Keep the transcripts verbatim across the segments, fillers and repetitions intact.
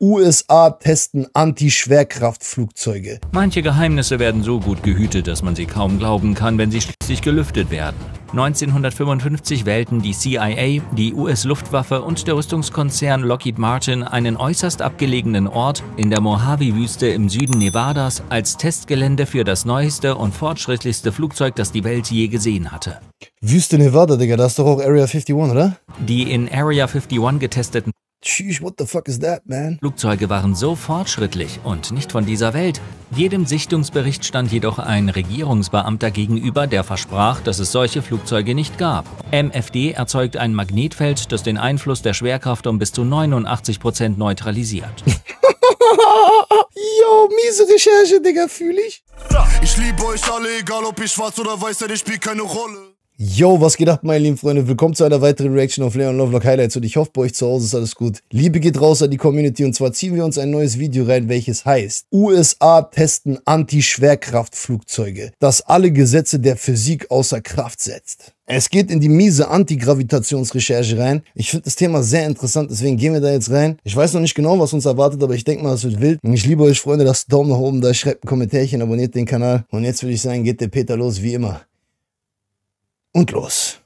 U S A testen Anti-Schwerkraftflugzeuge. Manche Geheimnisse werden so gut gehütet, dass man sie kaum glauben kann, wenn sie schließlich gelüftet werden. neunzehnhundertfünfundfünfzig wählten die C I A, die U S-Luftwaffe und der Rüstungskonzern Lockheed Martin einen äußerst abgelegenen Ort in der Mojave-Wüste im Süden Nevadas als Testgelände für das neueste und fortschrittlichste Flugzeug, das die Welt je gesehen hatte. Wüste Nevada, Digga, da ist doch auch Area einundfünfzig, oder? Die in Area einundfünfzig getesteten Sheesh, what the fuck is that, man? Flugzeuge waren so fortschrittlich und nicht von dieser Welt. Jedem Sichtungsbericht stand jedoch ein Regierungsbeamter gegenüber, der versprach, dass es solche Flugzeuge nicht gab. M F D erzeugt ein Magnetfeld, das den Einfluss der Schwerkraft um bis zu neunundachtzig Prozent neutralisiert. Yo, miese Recherche, Digga, fühl ich. Ich liebe euch alle, egal ob ich schwarz oder weiß, denn ich spiele keine Rolle. Yo, was geht ab, meine lieben Freunde? Willkommen zu einer weiteren Reaction auf Leon Lovelock Highlights und ich hoffe, bei euch zu Hause ist alles gut. Liebe geht raus an die Community und zwar ziehen wir uns ein neues Video rein, welches heißt U S A testen Anti-Schwerkraftflugzeuge, das alle Gesetze der Physik außer Kraft setzt. Es geht in die miese Antigravitationsrecherche rein. Ich finde das Thema sehr interessant, deswegen gehen wir da jetzt rein. Ich weiß noch nicht genau, was uns erwartet, aber ich denke mal, es wird wild. Und ich liebe euch, Freunde, lasst einen Daumen nach oben da, schreibt ein Kommentarchen, abonniert den Kanal. Und jetzt würde ich sagen, geht der Peter los, wie immer. Und los.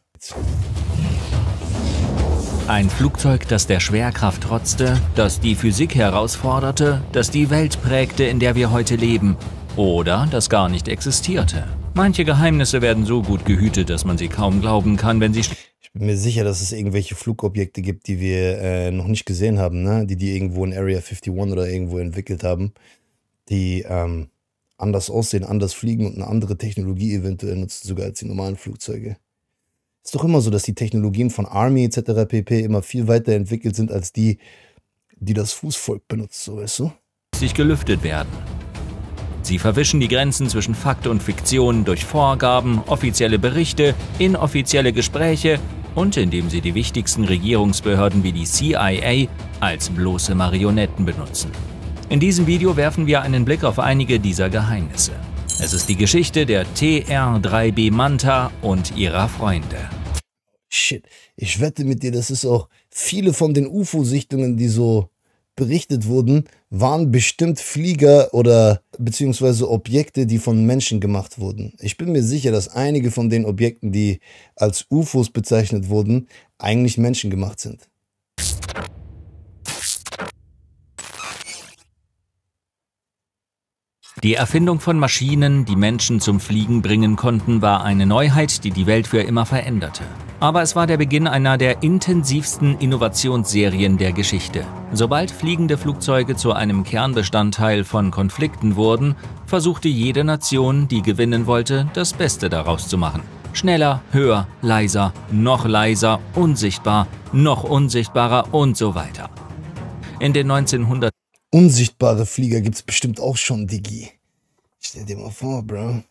Ein Flugzeug, das der Schwerkraft trotzte, das die Physik herausforderte, das die Welt prägte, in der wir heute leben, oder das gar nicht existierte. Manche Geheimnisse werden so gut gehütet, dass man sie kaum glauben kann, wenn sie... Ich bin mir sicher, dass es irgendwelche Flugobjekte gibt, die wir äh, noch nicht gesehen haben, ne? Die die irgendwo in Area einundfünfzig oder irgendwo entwickelt haben, die... Ähm anders aussehen, anders fliegen und eine andere Technologie eventuell nutzen, sogar als die normalen Flugzeuge. Ist doch immer so, dass die Technologien von Army et cetera pp. Immer viel weiterentwickelt sind als die, die das Fußvolk benutzt, so weißt du? ...sich gelüftet werden. Sie verwischen die Grenzen zwischen Fakt und Fiktion durch Vorgaben, offizielle Berichte, inoffizielle Gespräche und indem sie die wichtigsten Regierungsbehörden wie die C I A als bloße Marionetten benutzen. In diesem Video werfen wir einen Blick auf einige dieser Geheimnisse. Es ist die Geschichte der T R drei B Manta und ihrer Freunde. Shit, ich wette mit dir, das ist auch viele von den U F O-Sichtungen, die so berichtet wurden, waren bestimmt Flieger oder beziehungsweise Objekte, die von Menschen gemacht wurden. Ich bin mir sicher, dass einige von den Objekten, die als U F Os bezeichnet wurden, eigentlich menschengemacht sind. Die Erfindung von Maschinen, die Menschen zum Fliegen bringen konnten, war eine Neuheit, die die Welt für immer veränderte. Aber es war der Beginn einer der intensivsten Innovationsserien der Geschichte. Sobald fliegende Flugzeuge zu einem Kernbestandteil von Konflikten wurden, versuchte jede Nation, die gewinnen wollte, das Beste daraus zu machen. Schneller, höher, leiser, noch leiser, unsichtbar, noch unsichtbarer und so weiter. In den neunzehnhundertern... Unsichtbare Flieger gibt's bestimmt auch schon, Diggi. Stell dir mal vor, Bro.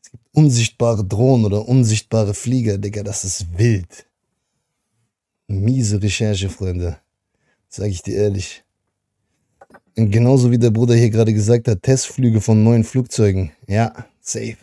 Es gibt unsichtbare Drohnen oder unsichtbare Flieger, Digga. Das ist wild. Miese Recherche, Freunde. Sag ich dir ehrlich. Und genauso wie der Bruder hier gerade gesagt hat, Testflüge von neuen Flugzeugen. Ja, safe.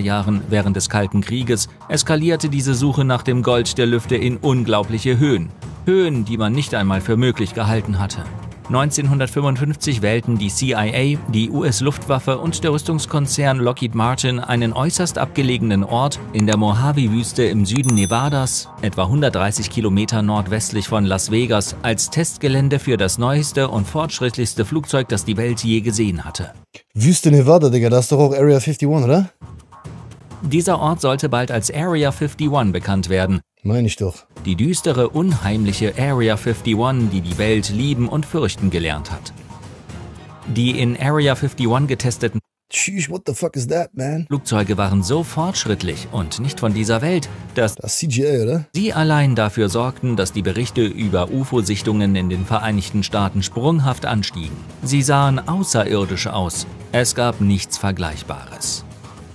Jahren während des Kalten Krieges eskalierte diese Suche nach dem Gold der Lüfte in unglaubliche Höhen. Höhen, die man nicht einmal für möglich gehalten hatte. neunzehnhundertfünfundfünfzig wählten die C I A, die U S-Luftwaffe und der Rüstungskonzern Lockheed Martin einen äußerst abgelegenen Ort in der Mojave-Wüste im Süden Nevadas, etwa hundertdreißig Kilometer nordwestlich von Las Vegas, als Testgelände für das neueste und fortschrittlichste Flugzeug, das die Welt je gesehen hatte. Wüste Nevada, Digga, da ist doch auch Area einundfünfzig, oder? Dieser Ort sollte bald als Area einundfünfzig bekannt werden. Meine ich doch. Die düstere, unheimliche Area einundfünfzig, die die Welt lieben und fürchten gelernt hat. Die in Area einundfünfzig getesteten Sheesh, what the fuck is that, man? Flugzeuge waren so fortschrittlich und nicht von dieser Welt, dass das C G I, oder? Sie allein dafür sorgten, dass die Berichte über U F O-Sichtungen in den Vereinigten Staaten sprunghaft anstiegen. Sie sahen außerirdisch aus. Es gab nichts Vergleichbares.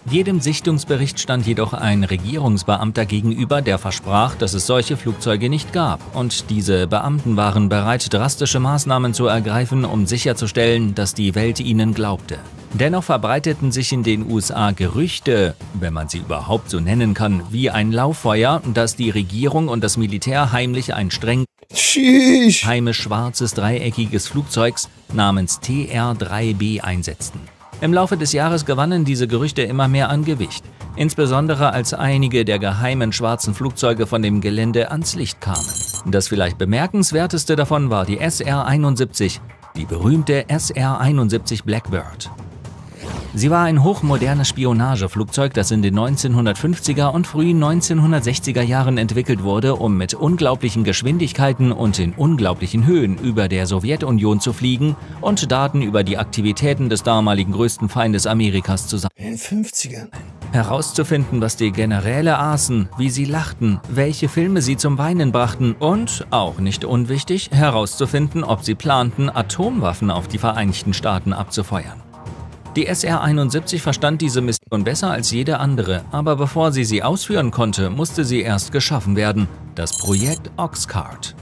Jedem Sichtungsbericht stand jedoch ein Regierungsbeamter gegenüber, der versprach, dass es solche Flugzeuge nicht gab, und diese Beamten waren bereit, drastische Maßnahmen zu ergreifen, um sicherzustellen, dass die Welt ihnen glaubte. Dennoch verbreiteten sich in den U S A Gerüchte, wenn man sie überhaupt so nennen kann, wie ein Lauffeuer, dass die Regierung und das Militär heimlich ein streng geheimes schwarzes dreieckiges Flugzeug namens T R drei B einsetzten. Im Laufe des Jahres gewannen diese Gerüchte immer mehr an Gewicht, insbesondere als einige der geheimen schwarzen Flugzeuge von dem Gelände ans Licht kamen. Das vielleicht bemerkenswerteste davon war die S R einundsiebzig, die berühmte S R einundsiebzig Blackbird. Sie war ein hochmodernes Spionageflugzeug, das in den neunzehnhundertfünfziger und frühen neunzehnhundertsechziger Jahren entwickelt wurde, um mit unglaublichen Geschwindigkeiten und in unglaublichen Höhen über der Sowjetunion zu fliegen und Daten über die Aktivitäten des damaligen größten Feindes Amerikas zu sammeln. In den fünfzigern. Herauszufinden, was die Generäle aßen, wie sie lachten, welche Filme sie zum Weinen brachten und, auch nicht unwichtig, herauszufinden, ob sie planten, Atomwaffen auf die Vereinigten Staaten abzufeuern. Die S R einundsiebzig verstand diese Mission besser als jede andere, aber bevor sie sie ausführen konnte, musste sie erst geschaffen werden – das Projekt Oxcart.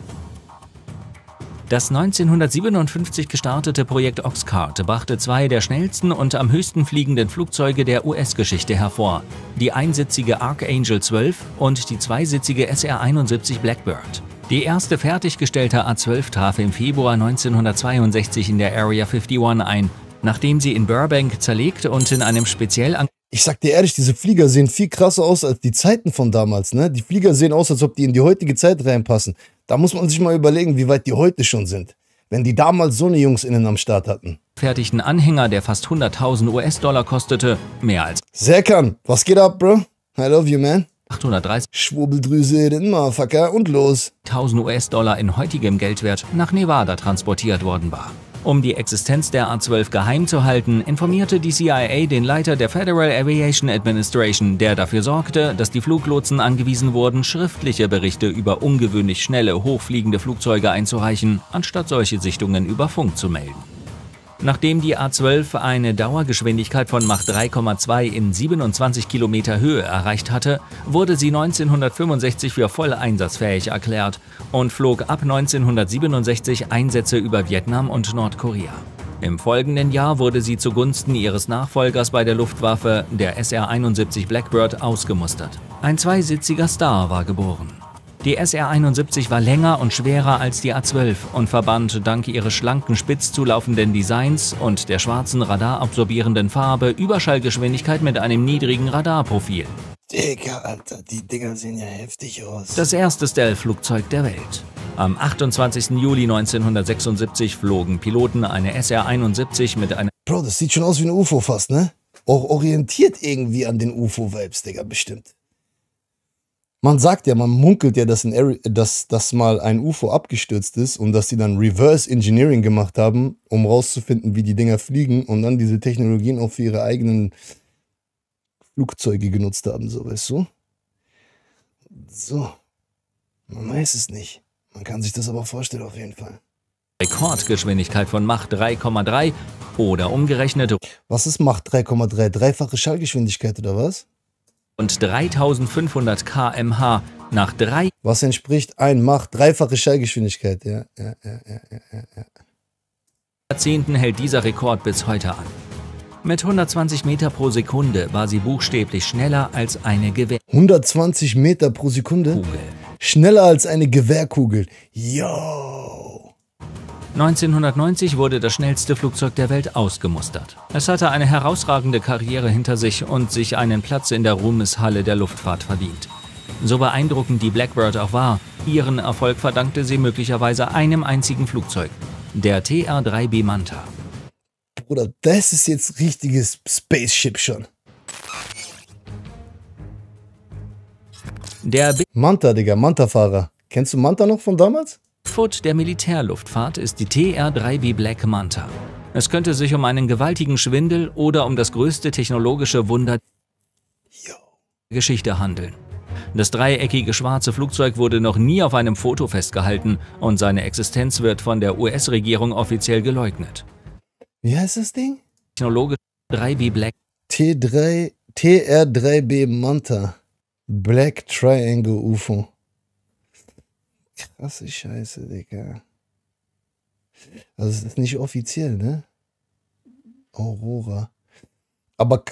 Das neunzehnhundertsiebenundfünfzig gestartete Projekt Oxcart brachte zwei der schnellsten und am höchsten fliegenden Flugzeuge der U S-Geschichte hervor – die einsitzige Archangel zwölf und die zweisitzige S R einundsiebzig Blackbird. Die erste fertiggestellte A zwölf traf im Februar neunzehnhundertzweiundsechzig in der Area einundfünfzig ein, nachdem sie in Burbank zerlegt und in einem speziell an... Ich sag dir ehrlich, diese Flieger sehen viel krasser aus als die Zeiten von damals, ne? Die Flieger sehen aus, als ob die in die heutige Zeit reinpassen. Da muss man sich mal überlegen, wie weit die heute schon sind, wenn die damals so eine JungsInnen am Start hatten. Fertigten Anhänger, der fast hunderttausend U S-Dollar kostete, mehr als... Serkan, was geht ab, bro? I love you, man. achthundertdreißig Schwurbeldrüse, den Motherfucker und los. tausend U S-Dollar in heutigem Geldwert nach Nevada transportiert worden war. Um die Existenz der A zwölf geheim zu halten, informierte die C I A den Leiter der Federal Aviation Administration, der dafür sorgte, dass die Fluglotsen angewiesen wurden, schriftliche Berichte über ungewöhnlich schnelle, hochfliegende Flugzeuge einzureichen, anstatt solche Sichtungen über Funk zu melden. Nachdem die A zwölf eine Dauergeschwindigkeit von Mach drei Komma zwei in siebenundzwanzig Kilometer Höhe erreicht hatte, wurde sie neunzehnhundertfünfundsechzig für voll einsatzfähig erklärt und flog ab neunzehnhundertsiebenundsechzig Einsätze über Vietnam und Nordkorea. Im folgenden Jahr wurde sie zugunsten ihres Nachfolgers bei der Luftwaffe, der S R einundsiebzig Blackbird, ausgemustert. Ein zweisitziger Star war geboren. Die S R einundsiebzig war länger und schwerer als die A zwölf und verband dank ihres schlanken, spitz zulaufenden Designs und der schwarzen radarabsorbierenden Farbe Überschallgeschwindigkeit mit einem niedrigen Radarprofil. Digga, Alter, die Dinger sehen ja heftig aus. Das erste Stealth-Flugzeug der Welt. Am achtundzwanzigsten Juli neunzehnhundertsechsundsiebzig flogen Piloten eine S R einundsiebzig mit einer... Bro, das sieht schon aus wie ein U F O fast, ne? Auch orientiert irgendwie an den U F O-Vibes, Digga, bestimmt. Man sagt ja, man munkelt ja, dass, in dass, dass mal ein U F O abgestürzt ist und dass sie dann Reverse Engineering gemacht haben, um rauszufinden, wie die Dinger fliegen und dann diese Technologien auch für ihre eigenen Flugzeuge genutzt haben, so, weißt du? So, man weiß es nicht. Man kann sich das aber vorstellen auf jeden Fall. Rekordgeschwindigkeit von Mach drei Komma drei oder umgerechnet... Was ist Mach drei Komma drei? Dreifache Schallgeschwindigkeit oder was? Und dreitausendfünfhundert Kilometer pro Stunde nach drei... Was entspricht ein Mach dreifache Schallgeschwindigkeit, ja, ja, ja, ja, ja, ja. Jahrzehnten hält dieser Rekord bis heute an. Mit hundertzwanzig Meter pro Sekunde war sie buchstäblich schneller als eine Gewehr... hundertzwanzig Meter pro Sekunde? Kugel. Schneller als eine Gewehrkugel. Yo! neunzehnhundertneunzig wurde das schnellste Flugzeug der Welt ausgemustert. Es hatte eine herausragende Karriere hinter sich und sich einen Platz in der Ruhmeshalle der Luftfahrt verdient. So beeindruckend die Blackbird auch war, ihren Erfolg verdankte sie möglicherweise einem einzigen Flugzeug, der T R drei B Manta. Bruder, das ist jetzt richtiges Spaceship schon. Der B Manta, Digga, Manta-Fahrer. Kennst du Manta noch von damals? Foot der Militärluftfahrt ist die T R drei B Black Manta. Es könnte sich um einen gewaltigen Schwindel oder um das größte technologische Wunder der Geschichte handeln. Das dreieckige schwarze Flugzeug wurde noch nie auf einem Foto festgehalten und seine Existenz wird von der U S-Regierung offiziell geleugnet. Wie heißt das Ding? Technologische drei B Black T drei T R drei B Manta. Black Triangle U F O. Krasse Scheiße, Digga. Also es ist nicht offiziell, ne? Aurora. Aber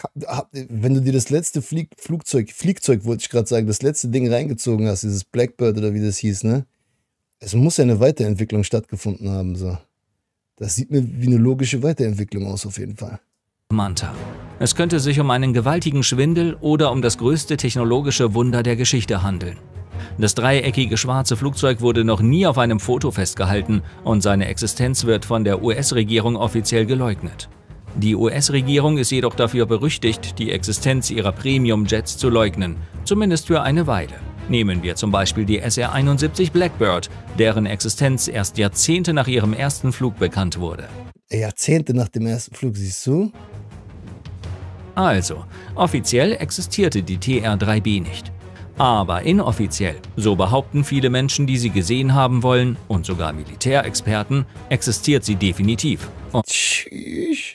wenn du dir das letzte Flieg Flugzeug, Flugzeug wollte ich gerade sagen, das letzte Ding reingezogen hast, dieses Blackbird oder wie das hieß, ne? Es muss ja eine Weiterentwicklung stattgefunden haben, so. Das sieht mir wie eine logische Weiterentwicklung aus, auf jeden Fall. Manta. Es könnte sich um einen gewaltigen Schwindel oder um das größte technologische Wunder der Geschichte handeln. Das dreieckige schwarze Flugzeug wurde noch nie auf einem Foto festgehalten und seine Existenz wird von der U S-Regierung offiziell geleugnet. Die U S-Regierung ist jedoch dafür berüchtigt, die Existenz ihrer Premium-Jets zu leugnen, zumindest für eine Weile. Nehmen wir zum Beispiel die S R einundsiebzig Blackbird, deren Existenz erst Jahrzehnte nach ihrem ersten Flug bekannt wurde. Jahrzehnte nach dem ersten Flug, siehst du? Also, offiziell existierte die T R drei B nicht. Aber inoffiziell, so behaupten viele Menschen, die sie gesehen haben wollen, und sogar Militärexperten, existiert sie definitiv. Und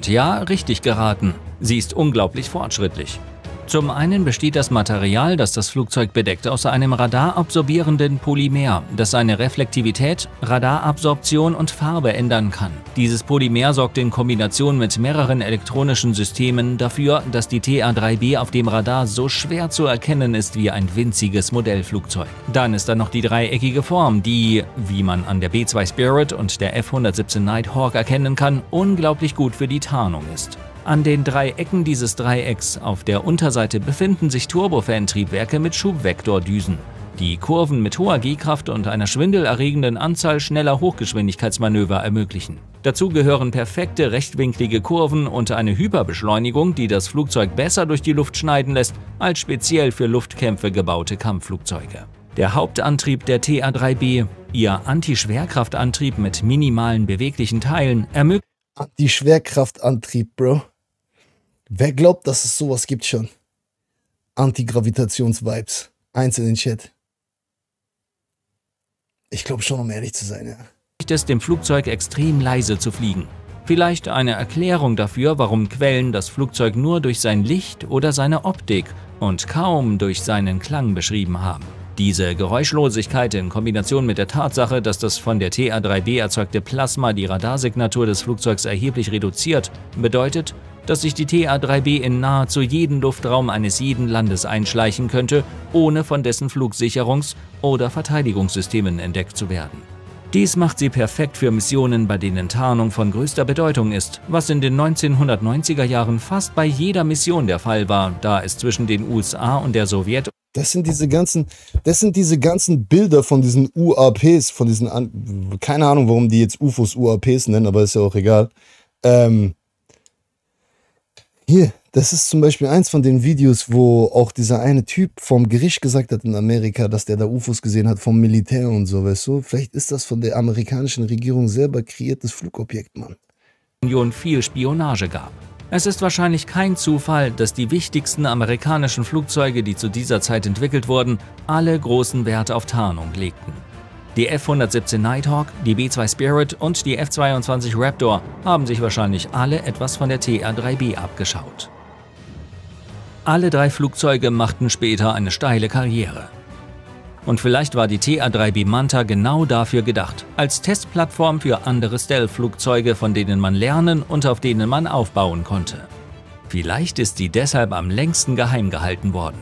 ja, richtig geraten. Sie ist unglaublich fortschrittlich. Zum einen besteht das Material, das das Flugzeug bedeckt, aus einem radarabsorbierenden Polymer, das seine Reflektivität, Radarabsorption und Farbe ändern kann. Dieses Polymer sorgt in Kombination mit mehreren elektronischen Systemen dafür, dass die T R drei B auf dem Radar so schwer zu erkennen ist wie ein winziges Modellflugzeug. Dann ist da noch die dreieckige Form, die, wie man an der B zwei Spirit und der F hundertsiebzehn Nighthawk erkennen kann, unglaublich gut für die Tarnung ist. An den drei Ecken dieses Dreiecks auf der Unterseite befinden sich Turbofantriebwerke mit Schubvektordüsen, die Kurven mit hoher G-Kraft und einer schwindelerregenden Anzahl schneller Hochgeschwindigkeitsmanöver ermöglichen. Dazu gehören perfekte rechtwinklige Kurven und eine Hyperbeschleunigung, die das Flugzeug besser durch die Luft schneiden lässt als speziell für Luftkämpfe gebaute Kampfflugzeuge. Der Hauptantrieb der T R drei B, ihr Anti-Schwerkraftantrieb mit minimalen beweglichen Teilen, ermöglicht Anti-Schwerkraftantrieb, Bro. Wer glaubt, dass es sowas gibt schon? Antigravitations-Vibes. Eins in den Chat. Ich glaube schon, um ehrlich zu sein, ja. Es dem Flugzeug extrem leise zu fliegen. Vielleicht eine Erklärung dafür, warum Quellen das Flugzeug nur durch sein Licht oder seine Optik und kaum durch seinen Klang beschrieben haben. Diese Geräuschlosigkeit in Kombination mit der Tatsache, dass das von der T R drei B erzeugte Plasma die Radarsignatur des Flugzeugs erheblich reduziert, bedeutet, dass sich die T R drei B in nahezu jeden Luftraum eines jeden Landes einschleichen könnte, ohne von dessen Flugsicherungs- oder Verteidigungssystemen entdeckt zu werden. Dies macht sie perfekt für Missionen, bei denen Tarnung von größter Bedeutung ist, was in den neunzehnhundertneunziger Jahren fast bei jeder Mission der Fall war, da es zwischen den U S A und der Sowjetunion. Das sind diese ganzen, das sind diese ganzen Bilder von diesen U A Ps, von diesen, keine Ahnung, warum die jetzt U F Os U A Ps nennen, aber ist ja auch egal. Ähm, hier, das ist zum Beispiel eins von den Videos, wo auch dieser eine Typ vom Gericht gesagt hat in Amerika, dass der da U F Os gesehen hat vom Militär und so, weißt du? Vielleicht ist das von der amerikanischen Regierung selber kreiertes Flugobjekt, Mann. Viel Spionage gab. Es ist wahrscheinlich kein Zufall, dass die wichtigsten amerikanischen Flugzeuge, die zu dieser Zeit entwickelt wurden, alle großen Wert auf Tarnung legten. Die F hundertsiebzehn Nighthawk, die B zwei Spirit und die F zweiundzwanzig Raptor haben sich wahrscheinlich alle etwas von der T R drei B abgeschaut. Alle drei Flugzeuge machten später eine steile Karriere. Und vielleicht war die T R drei B Manta genau dafür gedacht, als Testplattform für andere Stealth-Flugzeuge, von denen man lernen und auf denen man aufbauen konnte. Vielleicht ist sie deshalb am längsten geheim gehalten worden.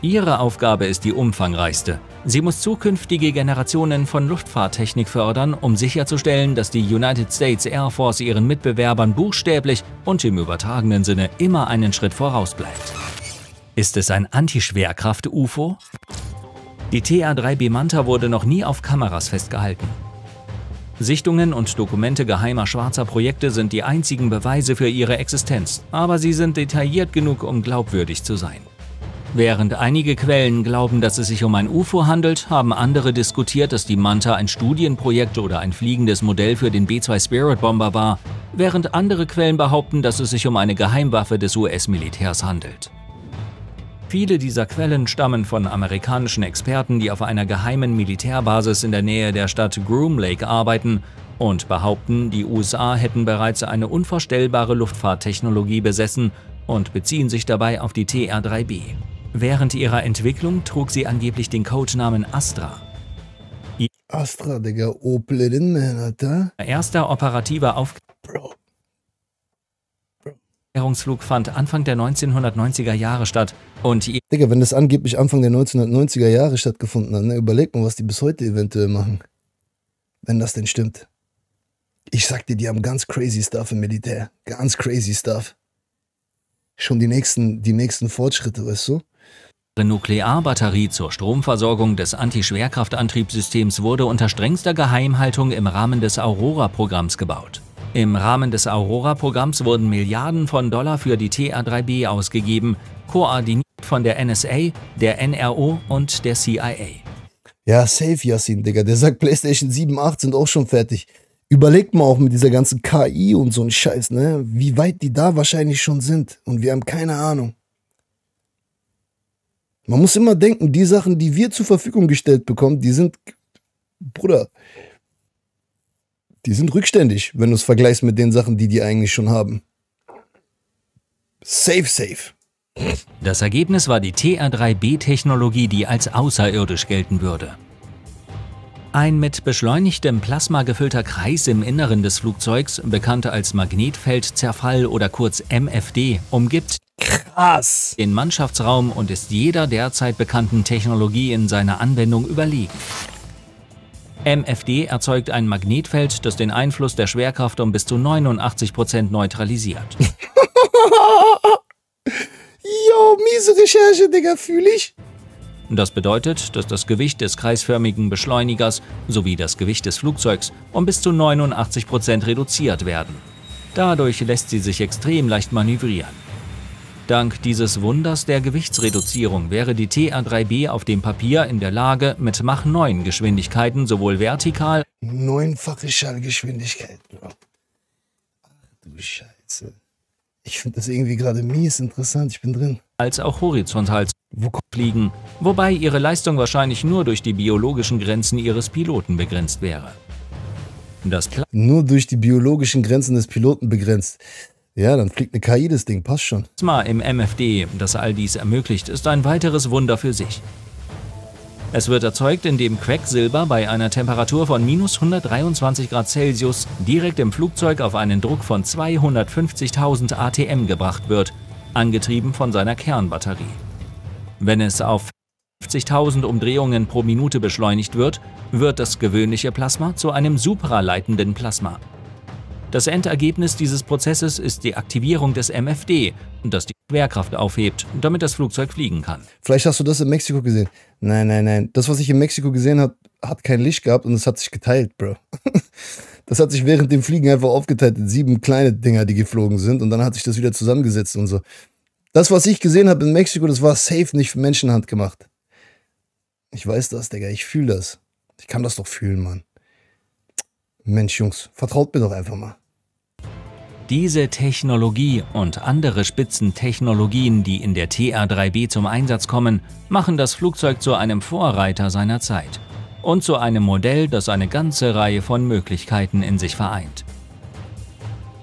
Ihre Aufgabe ist die umfangreichste. Sie muss zukünftige Generationen von Luftfahrttechnik fördern, um sicherzustellen, dass die United States Air Force ihren Mitbewerbern buchstäblich und im übertragenen Sinne immer einen Schritt voraus bleibt. Ist es ein Antischwerkraft-U F O? Die T R drei B Manta wurde noch nie auf Kameras festgehalten. Sichtungen und Dokumente geheimer schwarzer Projekte sind die einzigen Beweise für ihre Existenz, aber sie sind detailliert genug, um glaubwürdig zu sein. Während einige Quellen glauben, dass es sich um ein U F O handelt, haben andere diskutiert, dass die Manta ein Studienprojekt oder ein fliegendes Modell für den B zwei Spirit Bomber war, während andere Quellen behaupten, dass es sich um eine Geheimwaffe des U S-Militärs handelt. Viele dieser Quellen stammen von amerikanischen Experten, die auf einer geheimen Militärbasis in der Nähe der Stadt Groom Lake arbeiten und behaupten, die U S A hätten bereits eine unvorstellbare Luftfahrttechnologie besessen, und beziehen sich dabei auf die T R drei B. Während ihrer Entwicklung trug sie angeblich den Codenamen Astra. Astra, Digga, Oplerin, Alter. Erster operativer Aufklärungsflug fand Anfang der neunzehnhundertneunziger Jahre statt und... Digga, wenn das angeblich Anfang der neunzehnhundertneunziger Jahre stattgefunden hat, ne, überleg mal, was die bis heute eventuell machen. Wenn das denn stimmt. Ich sag dir, die haben ganz crazy Stuff im Militär. Ganz crazy Stuff. Schon die nächsten, die nächsten Fortschritte, weißt du? Die Nuklearbatterie zur Stromversorgung des Antischwerkraftantriebssystems wurde unter strengster Geheimhaltung im Rahmen des Aurora-Programms gebaut. Im Rahmen des Aurora-Programms wurden Milliarden von Dollar für die T R drei B ausgegeben, koordiniert von der N S A, der N R O und der C I A. Ja, safe, Yassin, Digga. Der sagt, PlayStation sieben, acht sind auch schon fertig. Überlegt mal auch mit dieser ganzen K I und so ein Scheiß, ne? Wie weit die da wahrscheinlich schon sind. Und wir haben keine Ahnung. Man muss immer denken, die Sachen, die wir zur Verfügung gestellt bekommen, die sind, Bruder, die sind rückständig, wenn du es vergleichst mit den Sachen, die die eigentlich schon haben. Safe, safe. Das Ergebnis war die T R drei B-Technologie, die als außerirdisch gelten würde. Ein mit beschleunigtem Plasma gefüllter Kreis im Inneren des Flugzeugs, bekannt als Magnetfeldzerfall oder kurz M F D, umgibt krass den Mannschaftsraum und ist jeder derzeit bekannten Technologie in seiner Anwendung überlegen. M F D erzeugt ein Magnetfeld, das den Einfluss der Schwerkraft um bis zu neunundachtzig Prozent neutralisiert. Jo, miese Recherche, Digga, fühl ich. Das bedeutet, dass das Gewicht des kreisförmigen Beschleunigers sowie das Gewicht des Flugzeugs um bis zu neunundachtzig Prozent reduziert werden. Dadurch lässt sie sich extrem leicht manövrieren. Dank dieses Wunders der Gewichtsreduzierung wäre die T R drei B auf dem Papier in der Lage, mit Mach neun Geschwindigkeiten sowohl vertikal neunfache Schallgeschwindigkeit. Bro. Ach du Scheiße. Ich finde das irgendwie gerade mies interessant, ich bin drin. Als auch horizontal zu fliegen, wobei ihre Leistung wahrscheinlich nur durch die biologischen Grenzen ihres Piloten begrenzt wäre. Das nur durch die biologischen Grenzen des Piloten begrenzt. Ja, dann fliegt eine K I das Ding, passt schon. Plasma im M F D, das all dies ermöglicht, ist ein weiteres Wunder für sich. Es wird erzeugt, indem Quecksilber bei einer Temperatur von minus hundertdreiundzwanzig Grad Celsius direkt im Flugzeug auf einen Druck von zweihundertfünfzigtausend A T M gebracht wird, angetrieben von seiner Kernbatterie. Wenn es auf fünfzigtausend Umdrehungen pro Minute beschleunigt wird, wird das gewöhnliche Plasma zu einem supraleitenden Plasma. Das Endergebnis dieses Prozesses ist die Aktivierung des M F D, das die Schwerkraft aufhebt, damit das Flugzeug fliegen kann. Vielleicht hast du das in Mexiko gesehen. Nein, nein, nein. Das, was ich in Mexiko gesehen habe, hat kein Licht gehabt und es hat sich geteilt, Bro. Das hat sich während dem Fliegen einfach aufgeteilt in sieben kleine Dinger, die geflogen sind. Und dann hat sich das wieder zusammengesetzt und so. Das, was ich gesehen habe in Mexiko, das war safe nicht für Menschenhand gemacht. Ich weiß das, Digga. Ich fühle das. Ich kann das doch fühlen, Mann. Mensch, Jungs, vertraut mir doch einfach mal. Diese Technologie und andere Spitzentechnologien, die in der T R drei B zum Einsatz kommen, machen das Flugzeug zu einem Vorreiter seiner Zeit und zu einem Modell, das eine ganze Reihe von Möglichkeiten in sich vereint.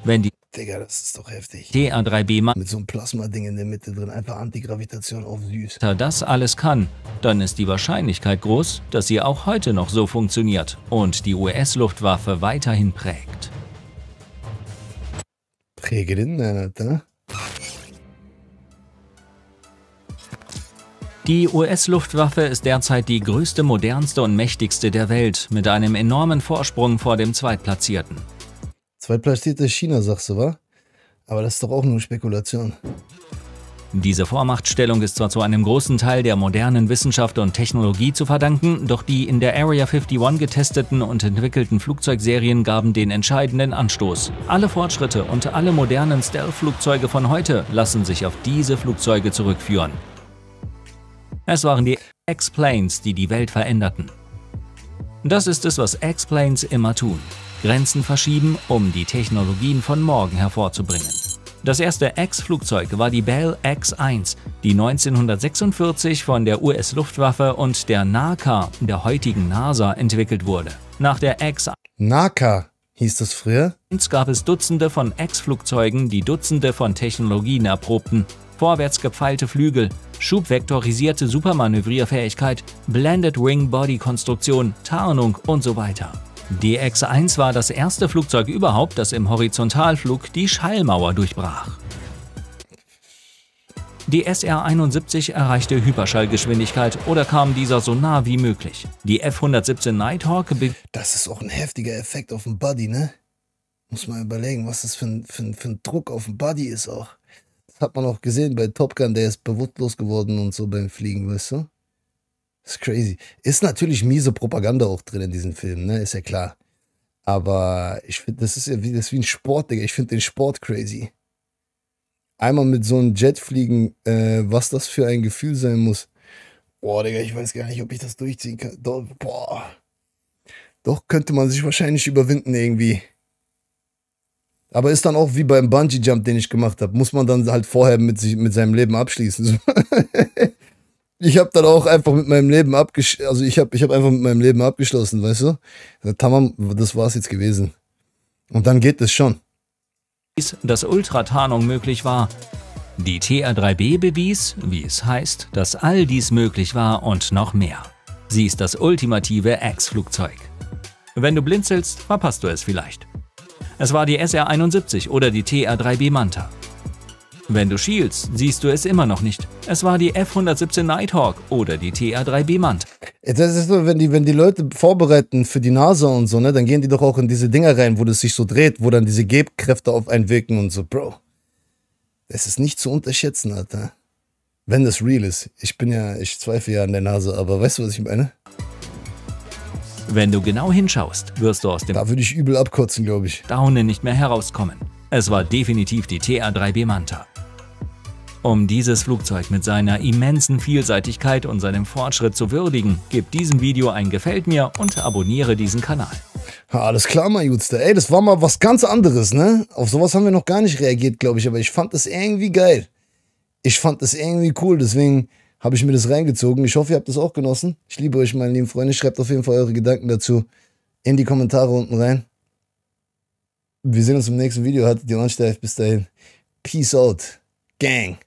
Wenn die Digga, das ist doch heftig. T R drei B mit so einem Plasma-Ding in der Mitte drin, einfach Antigravitation auf süß. Da das alles kann, dann ist die Wahrscheinlichkeit groß, dass sie auch heute noch so funktioniert und die U S-Luftwaffe weiterhin prägt. Prägerin, Alter. Die U S-Luftwaffe ist derzeit die größte, modernste und mächtigste der Welt, mit einem enormen Vorsprung vor dem Zweitplatzierten. Zweitplatziertes China, sagst du, wa? Aber das ist doch auch nur Spekulation. Diese Vormachtstellung ist zwar zu einem großen Teil der modernen Wissenschaft und Technologie zu verdanken, doch die in der Area einundfünfzig getesteten und entwickelten Flugzeugserien gaben den entscheidenden Anstoß. Alle Fortschritte und alle modernen Stealth-Flugzeuge von heute lassen sich auf diese Flugzeuge zurückführen. Es waren die X-Planes, die die Welt veränderten. Das ist es, was X-Planes immer tun. Grenzen verschieben, um die Technologien von morgen hervorzubringen. Das erste X-Flugzeug war die Bell X eins, die neunzehnhundertsechsundvierzig von der U S-Luftwaffe und der NACA, der heutigen NASA, entwickelt wurde. Nach der X... NACA? hieß das früher. Gab es Dutzende von Ex-Flugzeugen, die Dutzende von Technologien erprobten. Vorwärts gepfeilte Flügel, schubvektorisierte Supermanövrierfähigkeit, Blended Wing Body Konstruktion, Tarnung und so weiter. Die X eins war das erste Flugzeug überhaupt, das im Horizontalflug die Schallmauer durchbrach. Die S R einundsiebzig erreichte Hyperschallgeschwindigkeit oder kam dieser so nah wie möglich. Die F hundertsiebzehn Nighthawk... Das ist auch ein heftiger Effekt auf den Body, ne? Muss man überlegen, was das für ein, für ein, für ein Druck auf den Body ist auch. Das hat man auch gesehen bei Top Gun, der ist bewusstlos geworden und so beim Fliegen, weißt du? Das ist crazy. Ist natürlich miese Propaganda auch drin in diesen Filmen, ne? Ist ja klar. Aber ich finde, das ist ja wie, das ist wie ein Sport, Digga. Ich finde den Sport crazy. Einmal mit so einem Jet fliegen, äh, was das für ein Gefühl sein muss. Boah, Digga, ich weiß gar nicht, ob ich das durchziehen kann. Doch, boah. Doch könnte man sich wahrscheinlich überwinden irgendwie. Aber ist dann auch wie beim Bungee-Jump, den ich gemacht habe. Muss man dann halt vorher mit, sich, mit seinem Leben abschließen. Ich habe dann auch einfach mit meinem Leben abgeschlossen. Also ich habe ich hab einfach mit meinem Leben abgeschlossen, weißt du? Das war's jetzt gewesen. Und dann geht es schon. Dass Ultratarnung möglich war. Die T R drei B bewies, wie es heißt, dass all dies möglich war und noch mehr. Sie ist das ultimative X-Flugzeug. Wenn du blinzelst, verpasst du es vielleicht. Es war die S R einundsiebzig oder die T R drei B Manta. Wenn du schielst, siehst du es immer noch nicht. Es war die F hundertsiebzehn Nighthawk oder die T R drei B Manta. Das ist so, wenn die, wenn die Leute vorbereiten für die NASA und so, ne, dann gehen die doch auch in diese Dinger rein, wo das sich so dreht, wo dann diese Gebkräfte auf einen wirken und so. Bro, das ist nicht zu unterschätzen, Alter. Wenn das real ist. Ich bin ja, ich zweifle ja an der NASA, aber weißt du, was ich meine? Wenn du genau hinschaust, wirst du aus dem... Da würde ich übel abkotzen, glaube ich. Daunen nicht mehr herauskommen. Es war definitiv die T R drei B Manta. Um dieses Flugzeug mit seiner immensen Vielseitigkeit und seinem Fortschritt zu würdigen, gib diesem Video ein Gefällt mir und abonniere diesen Kanal. Alles klar, mein Jutster. Ey, das war mal was ganz anderes, ne? Auf sowas haben wir noch gar nicht reagiert, glaube ich, aber ich fand das irgendwie geil. Ich fand das irgendwie cool, deswegen habe ich mir das reingezogen. Ich hoffe, ihr habt das auch genossen. Ich liebe euch, meine lieben Freunde. Schreibt auf jeden Fall eure Gedanken dazu in die Kommentare unten rein. Wir sehen uns im nächsten Video. Haltet die Ohren steif. Bis dahin. Peace out, Gang.